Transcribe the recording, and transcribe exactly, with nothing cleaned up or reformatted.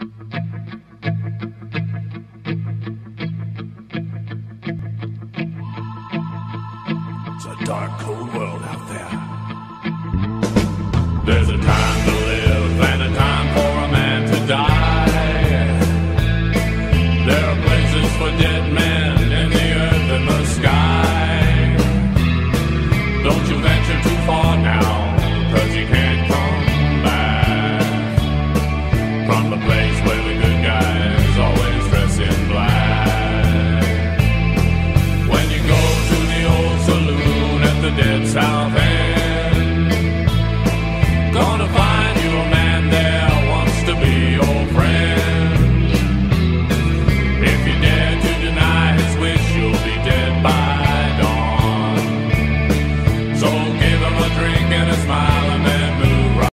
It's a dark, cold world out there. There's a time to live and a time for a man to die. There are places for dead men in the earth and the sky. Don't you venture too far now, 'cause you can't come back from the place